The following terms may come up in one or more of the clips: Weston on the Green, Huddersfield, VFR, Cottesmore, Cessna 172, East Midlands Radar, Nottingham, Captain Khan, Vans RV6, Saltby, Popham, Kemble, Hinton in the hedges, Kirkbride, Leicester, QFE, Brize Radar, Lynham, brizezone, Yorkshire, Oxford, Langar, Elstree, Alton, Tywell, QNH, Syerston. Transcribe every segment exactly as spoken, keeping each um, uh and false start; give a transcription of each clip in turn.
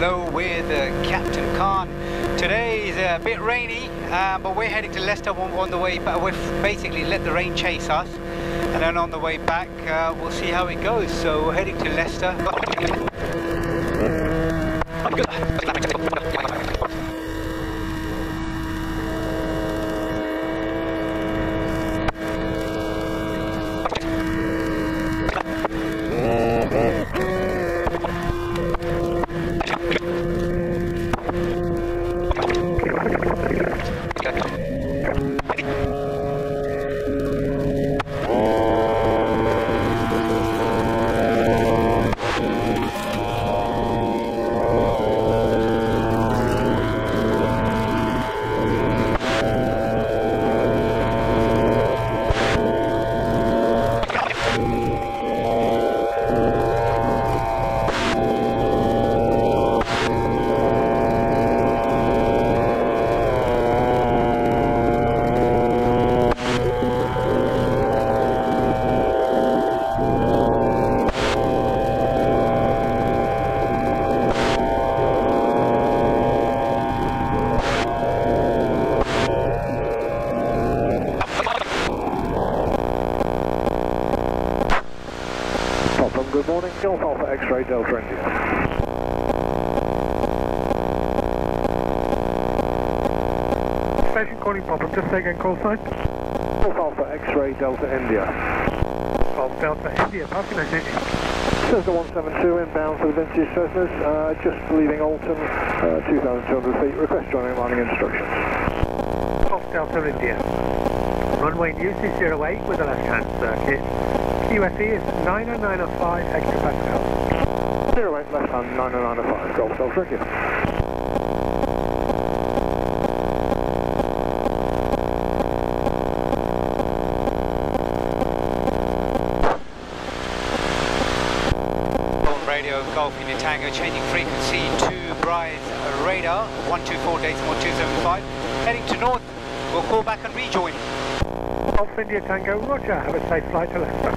though with uh, Captain Khan. Today is a bit rainy, uh, but we're heading to Leicester on, on the way back. We've basically let the rain chase us, and then on the way back uh, we'll see how it goes. So we're heading to Leicester. Good morning, Golf Alpha X-Ray Delta India. Station calling Popham, just say again call sign. Golf Alpha X-Ray Delta India. Golf Delta India, parking message. Cessna one seventy-two inbound for the vintage Cessnas, uh, just leaving Alton, uh, two thousand two hundred feet, request joining landing instructions. Golf Delta India. Runway new two zero eight with a left-hand circuit. Q S E is nine oh nine oh five, extra Pascal. zero eight left hand, nine oh nine oh five, Golf Delta India. Radio Golf India Tango, changing frequency to Brize Radar, one two four decimal two seven five, heading to north. We'll call back and rejoin. Golf India Tango, roger, have a safe flight to Leicester.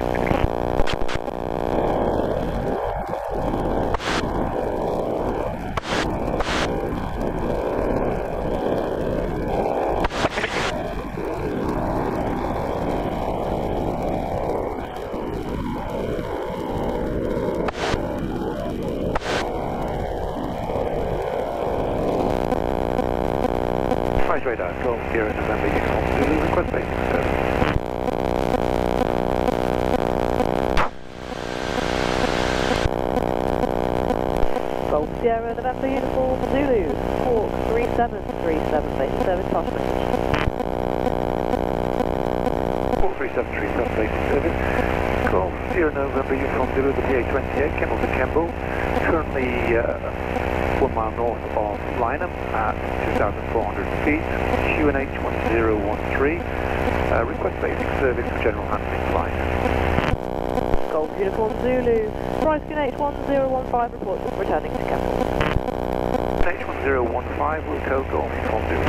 Radar, so here in November, you can request base service. Gold Sierra, November Uniform Zulu, Hawk three seven three seven, base service pass message. Hawk three seven three seven, base service. Gold Sierra, November Uniform Zulu, the P A twenty-eight, Kemble to Kemble, currently uh, one mile north of Lynham at two thousand four hundred feet, Q N H one zero one three, uh, request basic service for general handling flight. Golf Uniform Zulu, Price Q N H one zero one five, report returning to Kemble. Q N H one zero one five will code Golf Uniform Zulu.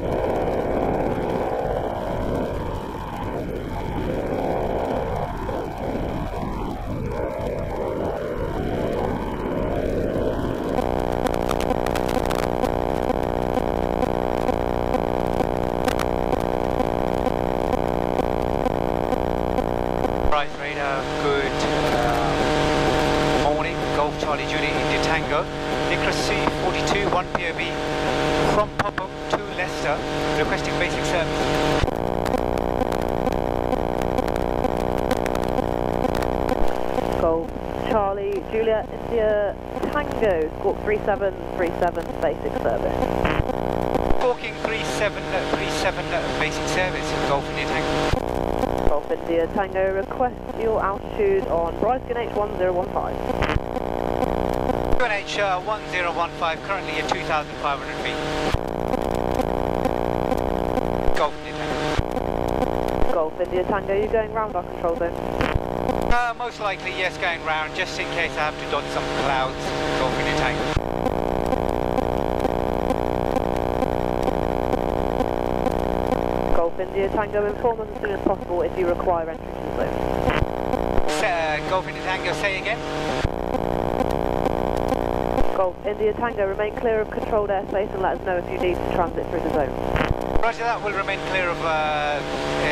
Charlie, Julia, India, Tango, Squawk three seven three seven, basic service. Squawking three seven three seven, basic service, Golf India Tango. Golf India Tango, request your altitude on Brize Q N H one zero one five. Q N H one zero one five, currently at two thousand five hundred feet. Golf India Tango. Golf India Tango, you're going round our control zone. Uh, most likely, yes, going round, just in case I have to dodge some clouds. Golf India Tango. Golf India Tango, inform us as soon as possible if you require entry to the zone. Uh, Golf India Tango, say again. control. India Tango, remain clear of controlled airspace and let us know if you need to transit through the zone. Roger that, we'll remain clear of uh,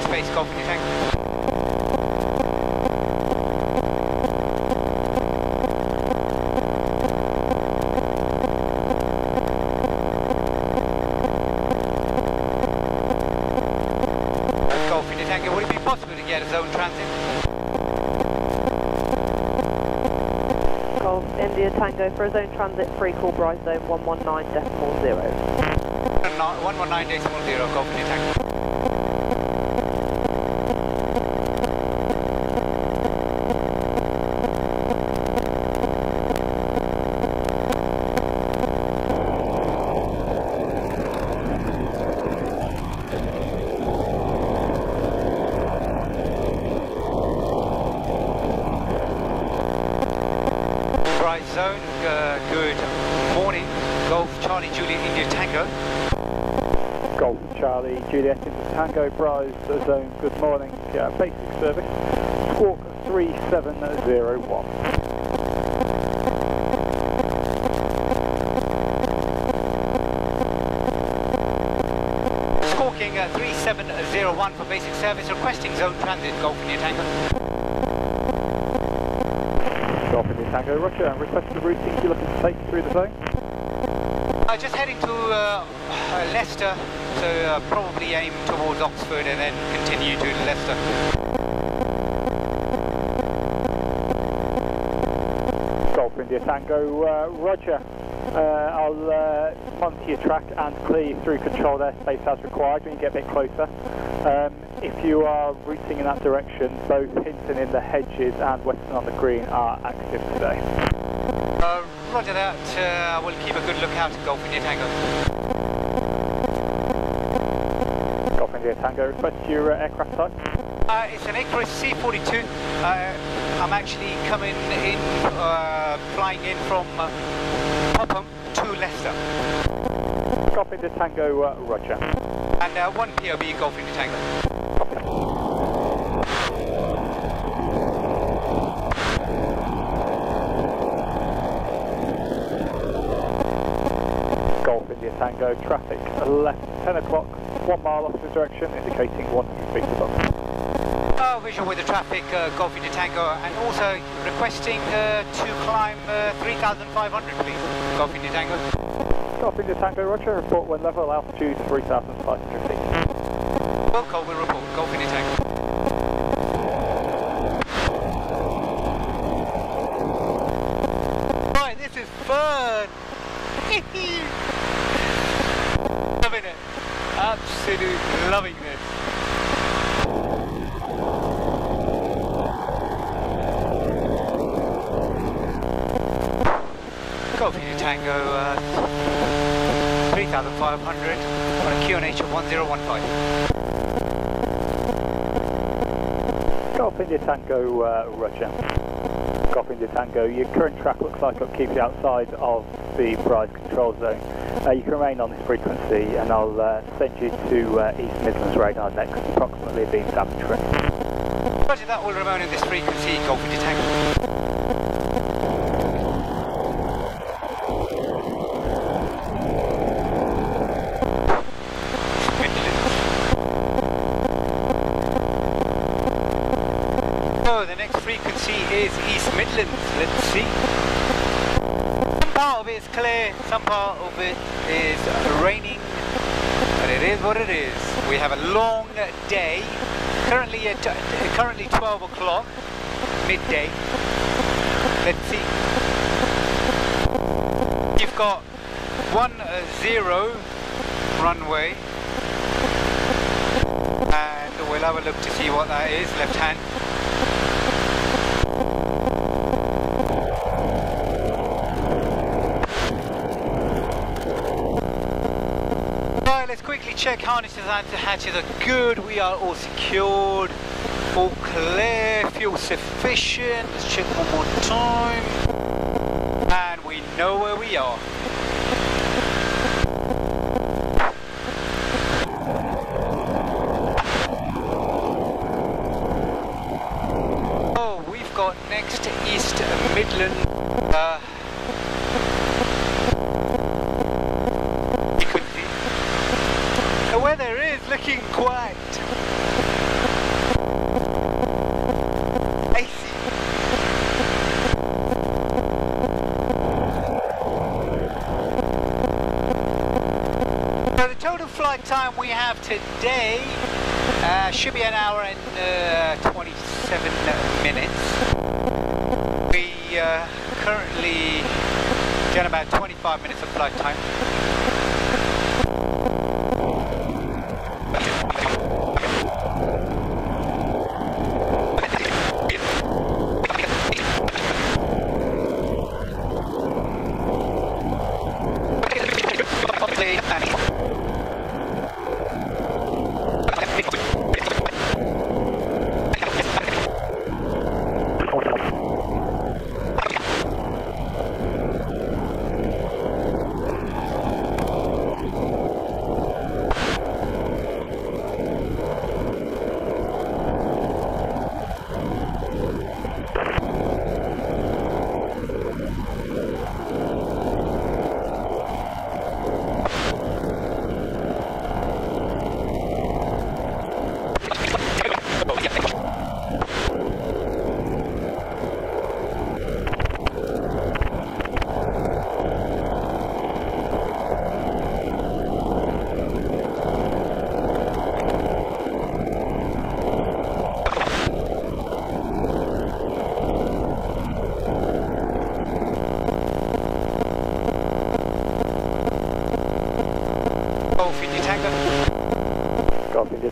airspace, copy, thank you. Tango for a zone transit free call Brize zone one one nine decimal zero. one one nine decimal zero, call for your tango. Juliet in the Tango, Brize zone, good morning, uh, basic service, squawk three seven zero one. Squawking uh, three seven zero one for basic service, requesting zone transit, Golf India Tango. Golf India Tango, Roger, and request the routing you're looking to take through the zone. Uh, just heading to uh, uh, Leicester. So uh, probably aim towards Oxford and then continue to Leicester. Golf India Tango, uh, Roger. Uh, I'll uh, monitor your track and clear you through controlled airspace as required when you get a bit closer. Um, if you are routing in that direction, both Hinton in the hedges and Weston on the Green are active today. Uh, roger that. Uh, we'll keep a good lookout at Golf India Tango. Tango, request your uh, aircraft type? Uh, it's an Airbus C forty-two. Uh, I'm actually coming in, uh, flying in from uh, Popham to Leicester. Golf India Tango, uh, Roger. And uh, one P O B, Golf India Tango. Golf India Tango, traffic left ten o'clock. One mile opposite direction, indicating one hundred feet above. Uh, visual with the traffic, uh, Golf India Tango, and also requesting uh, to climb uh, three thousand five hundred, please. Golf India Tango. Golf India Tango, Roger, report when level, altitude three thousand five hundred feet. Wilco will report, Golf India Tango. Right, this is fun! Loving it. Absolutely loving this. Golf India Tango, uh, three thousand five hundred on a Q N H of one zero one five. Golf India Tango, uh, Roger. Golf India Tango, your current track looks like it'll keep you outside of the Brize control zone. Uh, you can remain on this frequency and I'll uh, send you to uh, East Midlands Radar next, approximately a beam damage track. Roger that, will remain in this frequency, Golf India Tango. So the next frequency is East Midlands, let's see. Part of it is clear, some part of it is raining, but it is what it is. We have a long day, currently at, currently twelve o'clock, midday. Let's see. You've got one zero runway, and we'll have a look to see what that is, left hand. Let's quickly check harnesses and hatches are good, we are all secured, all clear, fuel sufficient, let's check one more time, and we know where we are. Oh, we've got next to East Midlands, uh, fucking quiet. So the total flight time we have today uh, should be an hour and uh, twenty-seven minutes. We uh, currently done about twenty-five minutes of flight time.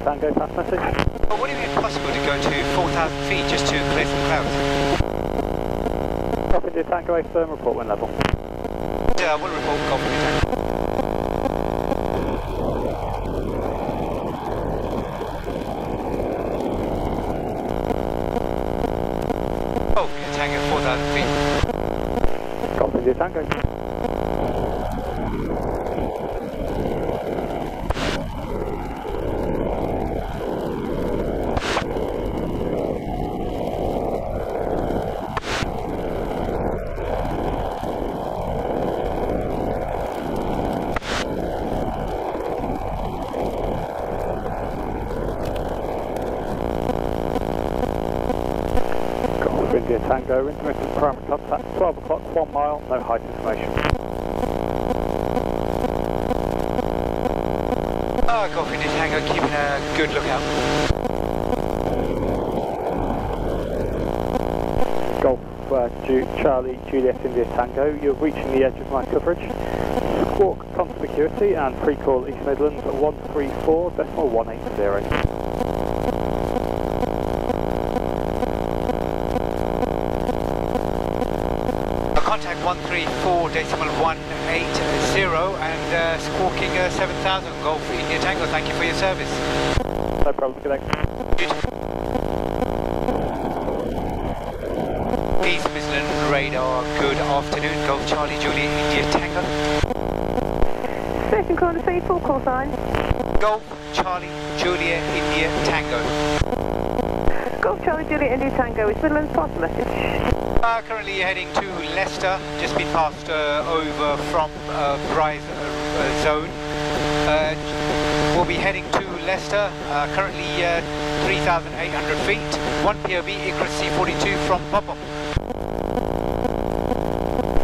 Tango, pass message. But would it be possible to go to four thousand feet just to clear some clouds? Copy to Tango, A F M, report when level. Yeah, I will report copy to Tango. Oh, to Tango, four thousand feet. Copy to Tango. Tango, intermittent primary contact, twelve o'clock, one mile, no height information. Ah, oh, Golf India Tango, keeping a good lookout. Golf uh, Ju Charlie, Juliet India Tango, you're reaching the edge of my coverage. Squawk conspicuity and pre-call East Midlands at one three four decimal one eight zero. one three four decimal one eight zero and uh, squawking uh, seven thousand Golf India Tango, thank you for your service. No problem, good afternoon. East Midlands Radar, good afternoon, Golf Charlie Julie India Tango. Station corner three four, call sign. Golf Charlie Julia India Tango. Golf Charlie Julia India Tango is Midlands, pass the message. Uh, currently heading to Leicester, just been passed uh, over from uh, Brize uh, zone. Uh, we'll be heading to Leicester, uh, currently uh, three thousand eight hundred feet, one P O V, Airbus C forty-two from Popham.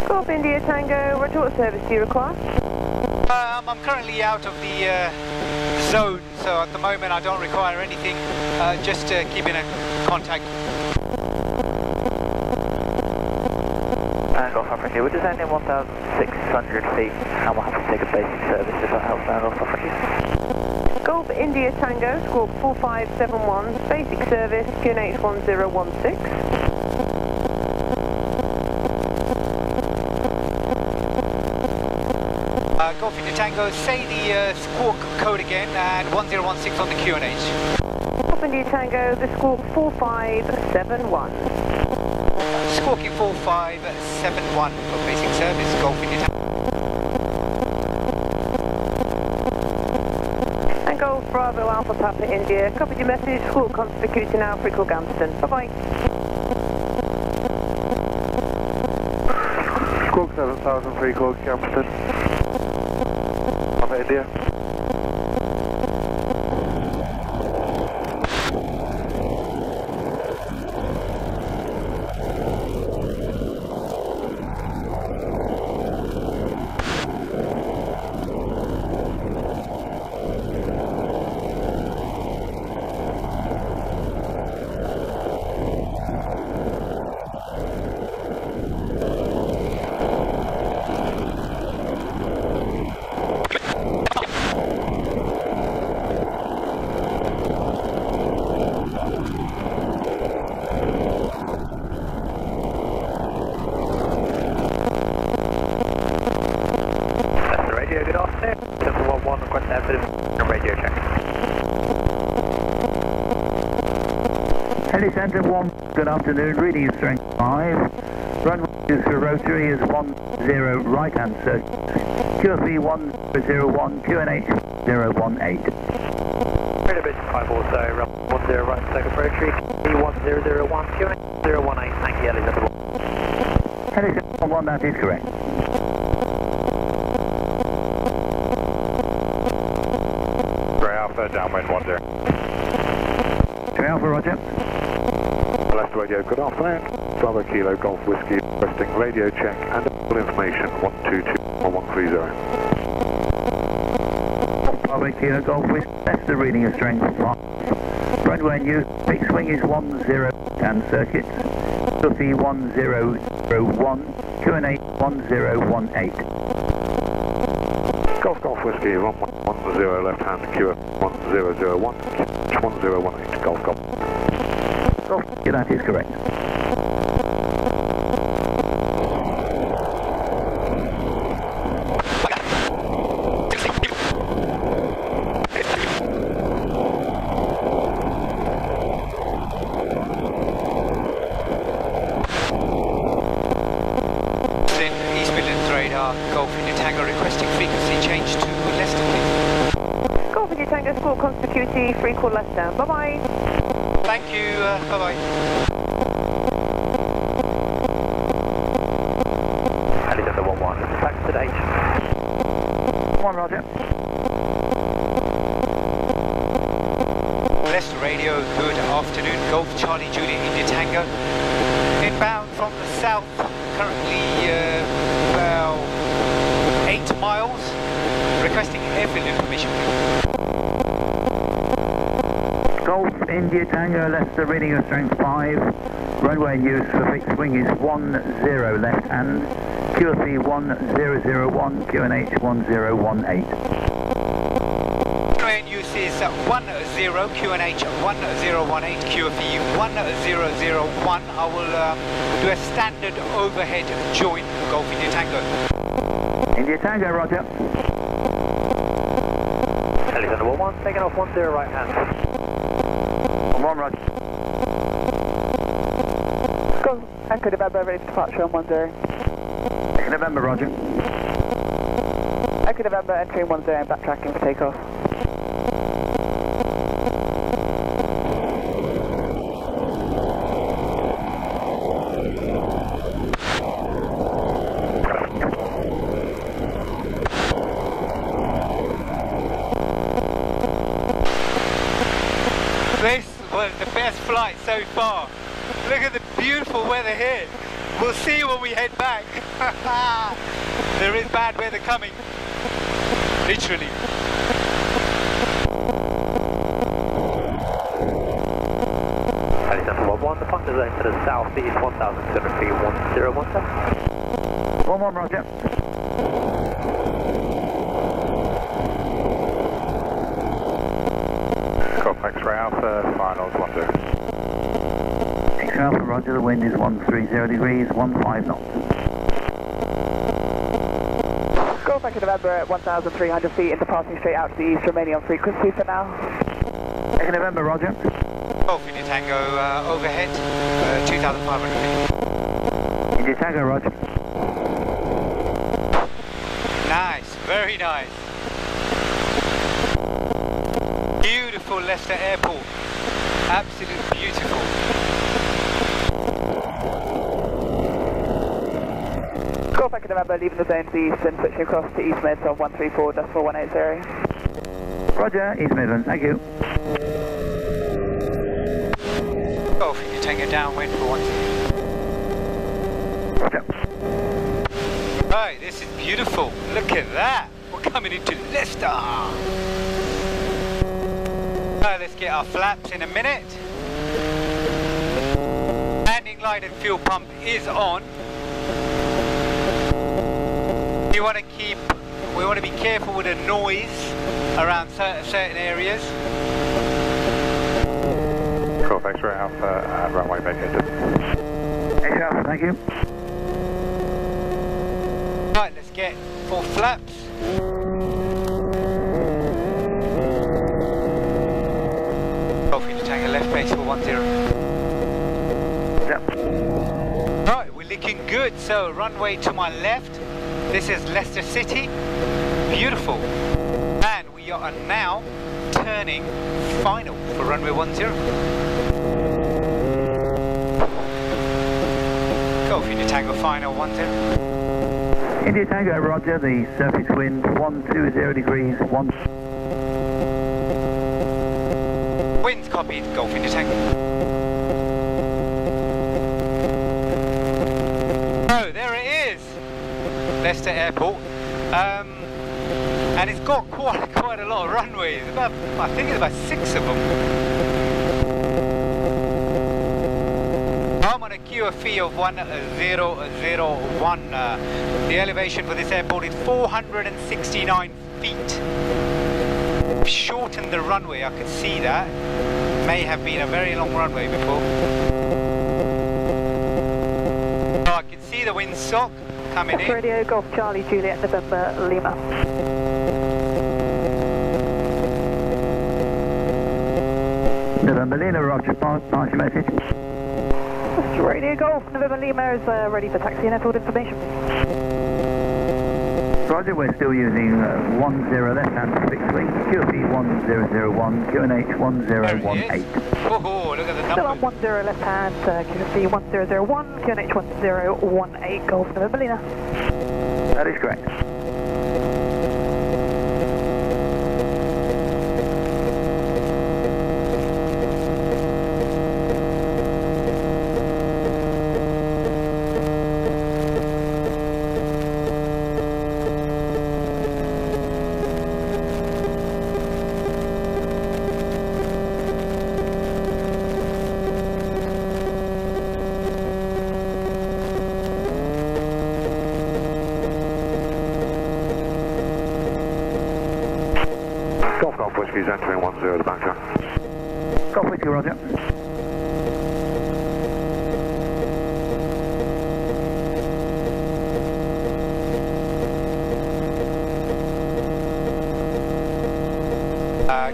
Golf India Tango, what service do you require? Um, I'm currently out of the uh, zone, so at the moment I don't require anything, uh, just uh, keeping a contact. We're descending one thousand six hundred feet and we'll have to take a basic service if that helps land off Africa. Golf India Tango, squawk four five seven one, basic service, Q N H one zero one six. Uh, Golf India Tango, say the uh, squawk code again and one zero one six on the Q N H. Golf India Tango, the squawk four five seven one. Squawking four five seven one for basic service, Golf India Tango. And Golf Bravo Alpha Papa India, copied your message, squawk conspicuity now, Frickle Gamston, bye-bye. Squawk seven thousand, Frickle Gamston, Papa India. Radio, good afternoon. seven one one, request Centre, radio check. Heli Centre one, good afternoon, reading strength five. Runway for rotary is one zero right hand search. Q F V one zero one, Q N H zero one eight. Radar bridge five also, runway ten right circuit rotary, Q P one zero zero one, Q N H zero one eight, thank you, Heli Centre one. Heli Centre one, that is correct. Downwind one zero. Three Alpha, Roger. Leicester Radio, good afternoon. Bravo Kilo Golf Whiskey requesting radio check and all information one two two one one three zero. Bravo Kilo Golf Whiskey, Leicester reading a strength five. Runway news. Big swing is one zero and circuit. Duffy one zero zero one. Q N A one zero one eight. Golf Golf Whiskey one one zero left hand Q F. one zero zero one, one zero one eight, Golf Golf. Golf, yeah, that is correct. East Midlands Radar, Golf India Tango requesting frequency change to Leicester, please. Golf India Tango School Conspicuity, free call Leicester. Bye bye. Thank you, uh, bye bye. Heli Delta one one, back to date. one Roger. Leicester Radio, good afternoon. Golf Charlie Julia India Tango. Inbound from the south, currently uh, about eight miles. Requesting airfield information. Golf India Tango Leicester reading of strength five. Runway news for fixed wing is one zero left hand. Q F E one zero zero one, Q N H one zero one eight. Runway news is ten, Q N H one zero one eight, Q F E one zero zero one. I will uh, do a standard overhead join for Golf India Tango. India Tango, Roger. one one, taking off one zero right hand. one one, Roger. Go, Echo November, ready for departure on one zero. Echo November, Roger. Echo November, entering one zero and backtracking for takeoff. Flight so far. Look at the beautiful weather here. We'll see when we head back. There is bad weather coming. Literally. one one, the punter zone to the southeast, one thousand two hundred feet, one zero one seven. one one, Roger. X-ray Alpha, finals one zero. X-ray Alpha, Roger, the wind is one three zero degrees, one five knots. Golf Echo November at one thousand three hundred feet, departing straight out to the east, remaining on frequency for now. Echo November, Roger. Golf India Tango, uh, overhead, uh, two thousand five hundred feet. India Tango, Roger. Nice, very nice. Beautiful Leicester Airport, absolutely beautiful. Golf Echo November, leaving the zone to the east and switching across to East Midlands on one three four point four one eight zero. Roger, East Midlands, thank you. Golf, you can take it downwind for one. Roger. Right, this is beautiful, look at that, we're coming into Leicester. Uh, let's get our flaps in a minute. Landing light and fuel pump is on. We want to keep, we want to be careful with the noise around certain, certain areas. Cool, thanks for Alpha and runway back into. Thanks Alpha, thank you. Right, let's get for flaps. Coffee to take a left base for one zero. Yep. Right, we're looking good. So runway to my left. This is Leicester City. Beautiful. And we are now turning final for runway one zero. Golf India Tango final one zero. India Tango, Roger. The surface wind one two zero degrees one. Winds copied. Golf India Tango. Oh, there it is. Leicester Airport. Um, And it's got quite quite a lot of runways. About, I think it's about six of them. I'm on a Q F E of one zero zero one. Uh, the elevation for this airport is four hundred sixty-nine feet. Shortened the runway. I could see that. May have been a very long runway before. Oh, I can see the windsock coming in. Radio Golf Charlie Juliet November Lima. November Lima, Roger, pass, pass your message. Radio Golf, November Lima is uh, ready for taxi and airfield information. Roger, we're still using uh, ten left hand fixed wing, Q F E one zero zero one, Q N H one zero one eight. Oh, look at the number. Still on ten left hand, uh, Q F E one zero zero one, Q N H one zero one eight, Golf, November Lima. That is correct.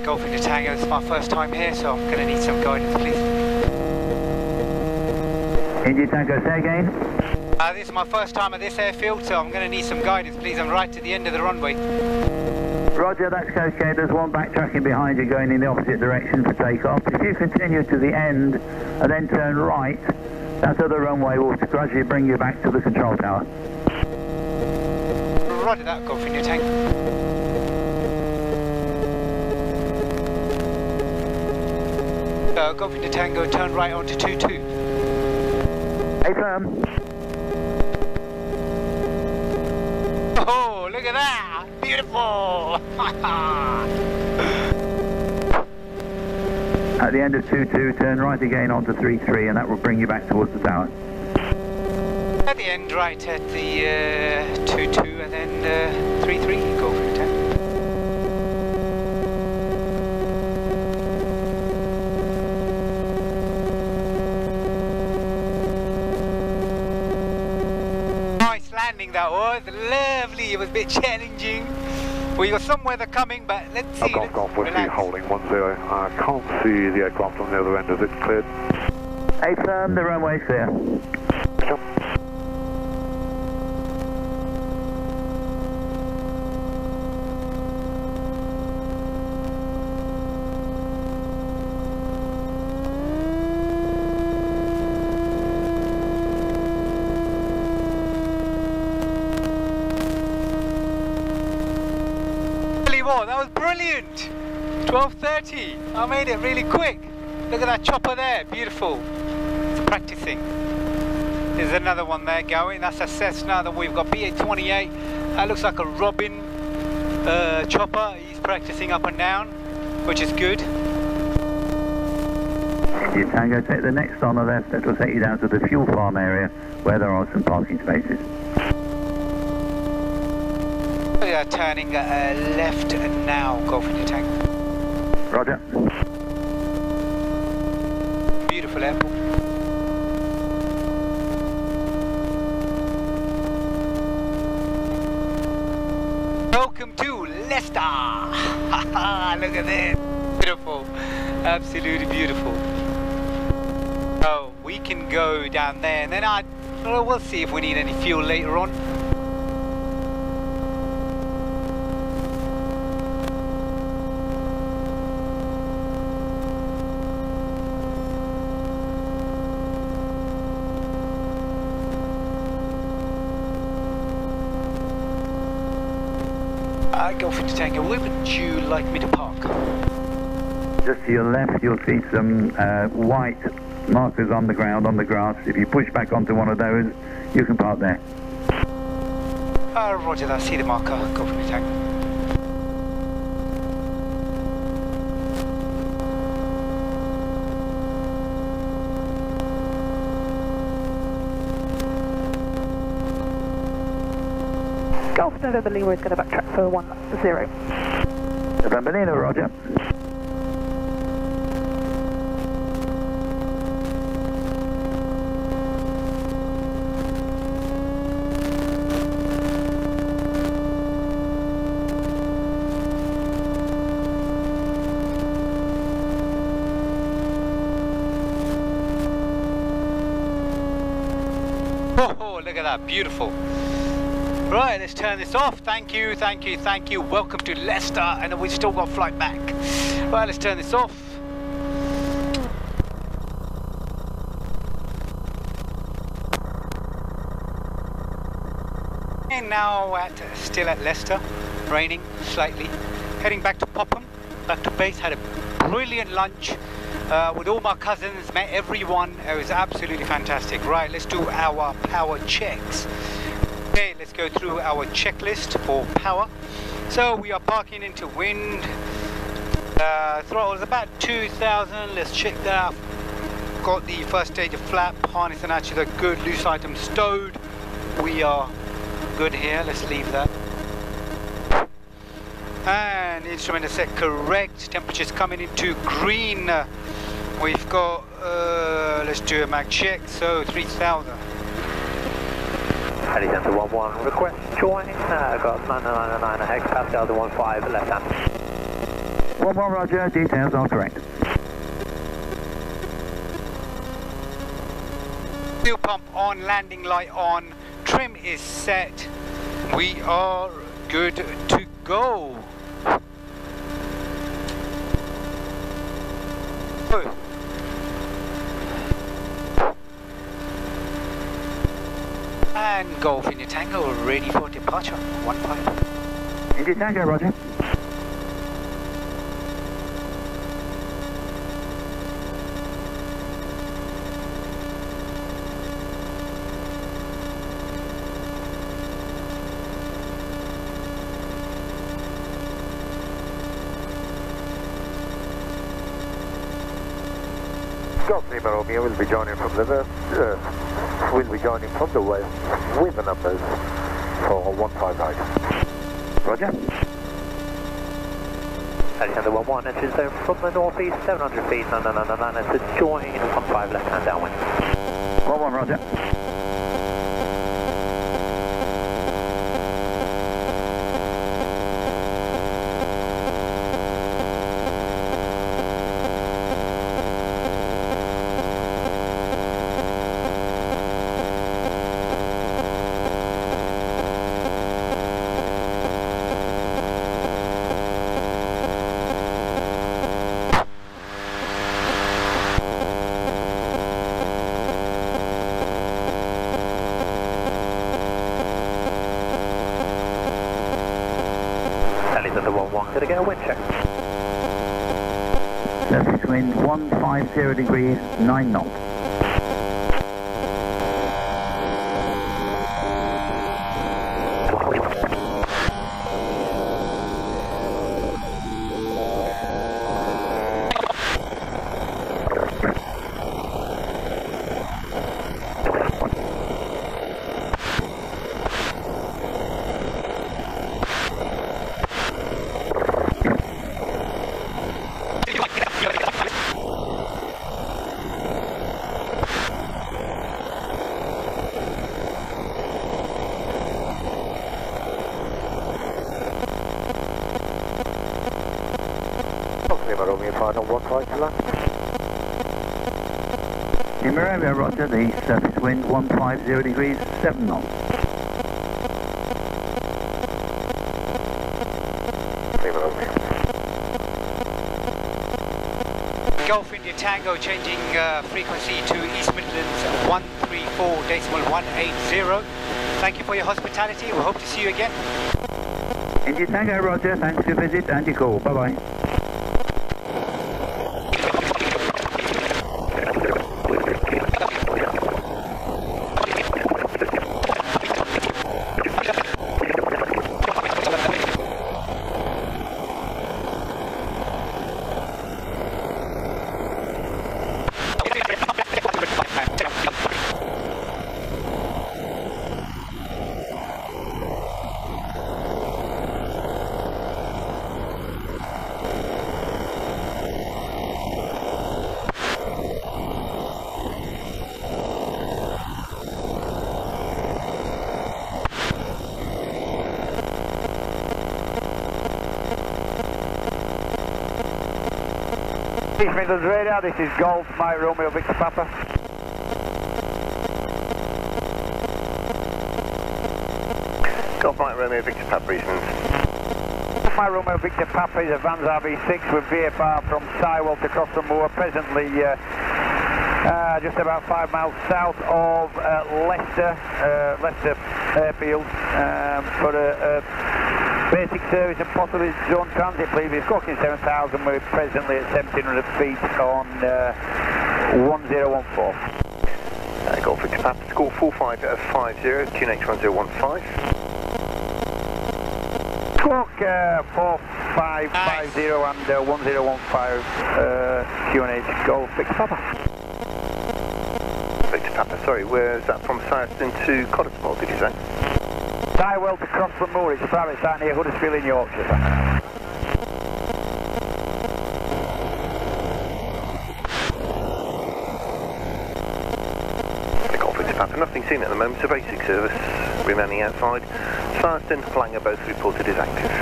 Golf India Tango, it's my first time here, so I'm going to need some guidance, please. India Tango, say again. Uh, this is my first time at this airfield, so I'm going to need some guidance, please. I'm right at the end of the runway. Roger, that's okay. There's one backtracking behind you going in the opposite direction for takeoff. If you continue to the end and then turn right, that other runway will gradually bring you back to the control tower. Roger that, Golf India Tango. Uh, Golf India Tango, turn right onto two two. Hey, firm. Oh, look at that! Beautiful! At the end of two two, turn right again onto three three, and that will bring you back towards the tower. At the end, right at the uh, two two, and then uh, three three, Golf India Tango. That was lovely. It was a bit challenging. We got some weather coming, but let's see. Golf, golf, we're holding one zero. I can't see the aircraft on the other end. Is it cleared? Hey, firm, the runway's clear. Sure. twelve thirty, I made it really quick. Look at that chopper there, beautiful. It's practicing. There's another one there going, that's a Cessna that we've got, P A twenty-eight. That looks like a Robin uh, chopper. He's practicing up and down, which is good. India Tango, take the next on the left, that will take you down to the fuel farm area where there are some parking spaces. We are turning uh, left now, Golf India Tango. Roger. Beautiful airport. welcome to Leicester. Look at this, beautiful, absolutely beautiful. So we can go down there, and then I, well, we'll see if we need any fuel later on. Golf to Tango, where would you like me to park? Just to your left, you'll see some uh, white markers on the ground, on the grass. If you push back onto one of those, you can park there. Uh, roger that, see the marker, Golf to Tango. Golf November Lima is going to backtrack for one zero. November Lima, roger. Oh, look at that, beautiful. Right, let's turn this off. Thank you, thank you, thank you. Welcome to Leicester, and we've still got flight back. Right, let's turn this off. And now at, still at Leicester, raining slightly. Heading back to Popham, back to base. Had a brilliant lunch uh, with all my cousins, met everyone. It was absolutely fantastic. Right, let's do our power checks. Okay, let's go through our checklist for power. So we are parking into wind. Uh, throttle is about two thousand. Let's check that out. Got the first stage of flap, harness and actually the good loose item stowed. We are good here. Let's leave that. And instrument is set correct. Temperature's coming into green. Uh, we've got, uh, let's do a mag check. So three thousand. Helicenter one one, request join, uh, got man nine nine nine ahead, capacity Alton one five, left hand. one one roger, details are correct. Fuel pump on, landing light on, trim is set, we are good to go. Oh. And Golf India Tango ready for departure. One five. India Tango, roger. Golf Lima Romeo will be joining from the west. Uh, We'll be joining from the west with the numbers for one five nine. Roger. Alexander one one, entry zone from the northeast, seven hundred feet, nine nine nine nine, and to join one five left hand downwind. one one, roger. Gonna get a wind check. Surface wind one five zero degrees, nine knots. Lima Romeo final, one flight to land. Lima Romeo, roger, the surface wind one fifty degrees, seven knots. Lima Romeo. Golf India Tango changing uh, frequency to East Midlands one three four decimal one eight zero. Thank you for your hospitality, we hope to see you again. India Tango, roger, thanks for your visit and your call, bye-bye. East Midlands Radar, this is Golf, Mike Romeo, Victor Papa. Golf, Mike Romeo, Victor Papa, East Midlands. Mike Romeo, Victor Papa is a Vans R V six with V F R from Tywell to Cross the Moor, presently uh, uh, just about five miles south of uh, Leicester, uh, Leicester Airfield, um, for a, a basic service and possibly zone transit, please. We're clocking seven thousand, we're presently at seventeen hundred feet on uh, one zero one four. Uh, Golf Victor Papa, score four five five zero, tune H one zero one five. Clock uh, four five five zero and uh, one zero one five, uh, Q N H Golf Victor Papa. Victor Papa, sorry, where's that from Syerston to Cottesmore, did you say? Tywell to Cross the Moor, it's a private site near Huddersfield in Yorkshire. The Golf Victor Papa, nothing seen at the moment, so basic service remaining outside. Syerston, Langar both reported as active.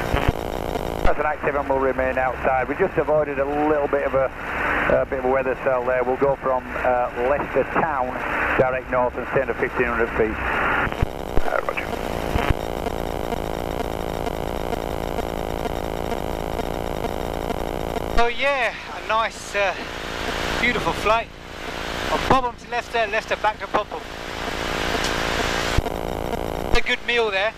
That's an active and will remain outside. We just avoided a little bit of a, a bit of a weather cell there. We'll go from uh, Leicester town direct north and stay under fifteen hundred feet. So yeah, a nice, uh, beautiful flight. From Popham to Leicester, Leicester back to Popham. A good meal there.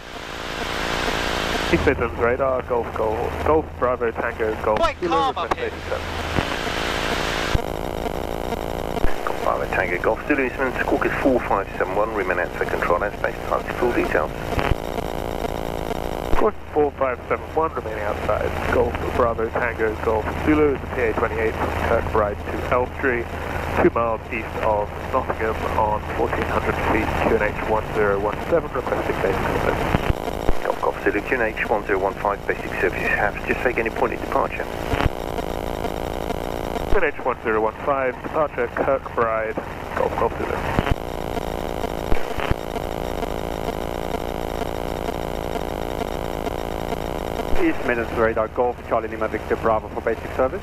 East Midlands Radar, Golf, Golf, Golf, Bravo, Tango, Golf. Quite calm up here. Golf, Bravo, Tango, Golf, Zulu East Midlands, squawk is four five seven one, remain out for control airspace, time to full details. four five seven one remaining outside. Golf Bravo Tango Golf Zulu is the P A twenty-eight from Kirkbride to Elstree, two miles east of Nottingham on fourteen hundred feet. Q N H one zero one seven requesting basic service. Golf Golf Zulu Q N H one zero one five basic services haps. Just take any point of departure. Q N H one zero one five departure Kirkbride Golf Golf Zulu. East Midlands Radar, Golf, Charlie Lima, Victor Bravo for basic service.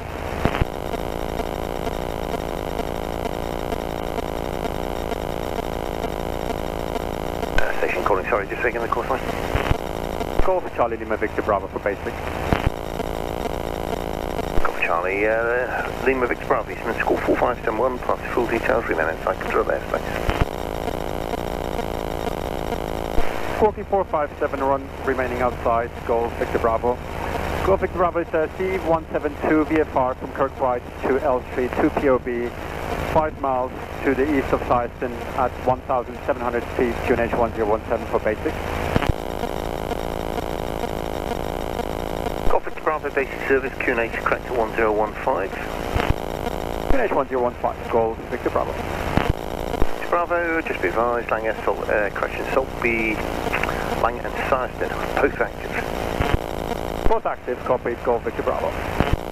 Uh, station calling, sorry, just taking the course line. Golf, Charlie Lima, Victor Bravo for basic. Golf, Charlie, uh, Lima, Victor Bravo, East Midlands, score four five seven one, pass full details, remain inside control airspace. four four five seven run remaining outside, Golf Victor Bravo. Golf Victor Bravo is uh, C one seven two V F R from Kirkbride to Elstree to P O B, five miles to the east of Syerston at one thousand seven hundred feet, Q N H one zero one seven for basic. Golf Victor Bravo basic service, Q N H correct to one zero one five. Q N H one zero one five, Golf Victor Bravo. Bravo, just be advised, Langar, Salt, uh, correction, Saltby, Langar and Syerston, both active. Both active, copy, Golf Victor Bravo.